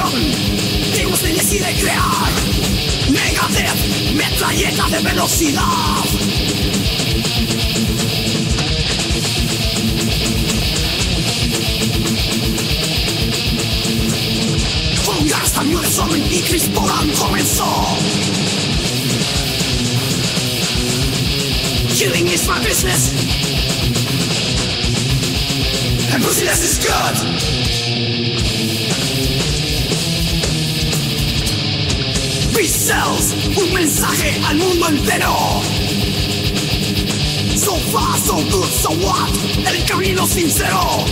destrucción que nos inicie de crear. Megadeth, metralleta de velocidad. Fungas, también Somen y Chris Poland comenzó. Killing is my business, and pussyness is good. Cells, un mensaje al mundo entero. So far, so good, so what? El camino sincero.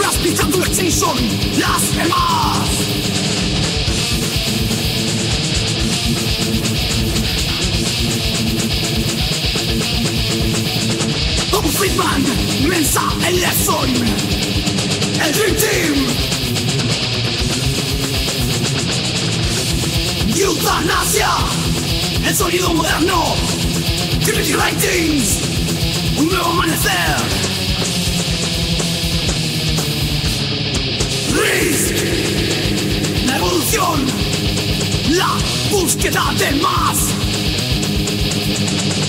Las pistas de extinción, las demás. Marty Friedman, Mensa, Ellefson, el Dream Team. Eutanasia, el sonido moderno. Dirty Writings, un nuevo amanecer. Risk, la evolución, la búsqueda de más.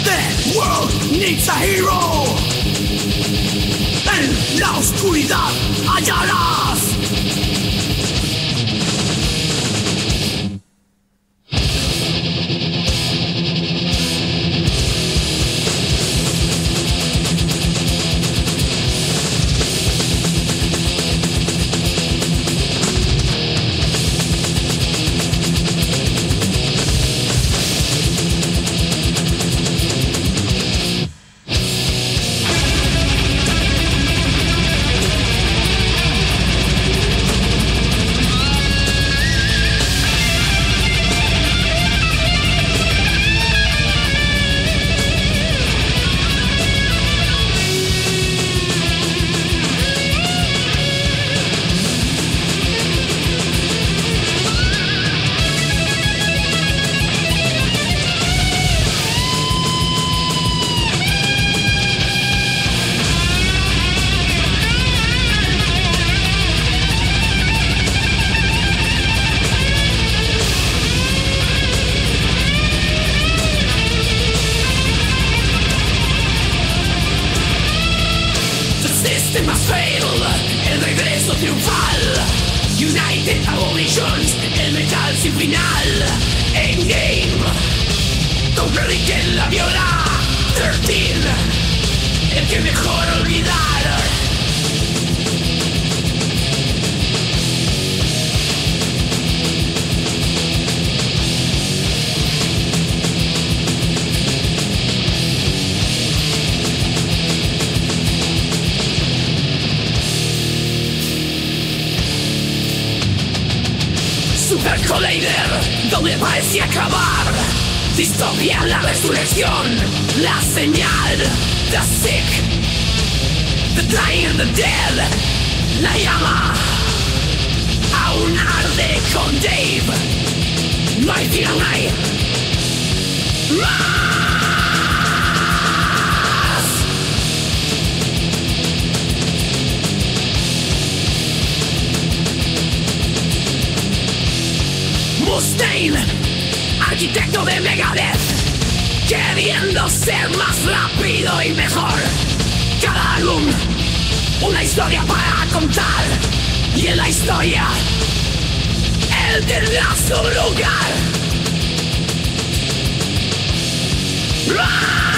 The world needs a hero. En la oscuridad hallarás. Donde parece acabar. Distopia, la resurrección, la señal. The Sick, the Dying and the Dead. La llama aún arde con Dave Mustaine. Mustaine, arquitecto de Megadeth, queriendo ser más rápido y mejor. Cada álbum, una historia para contar, y en la historia, él tendrá su lugar. ¡Ruah!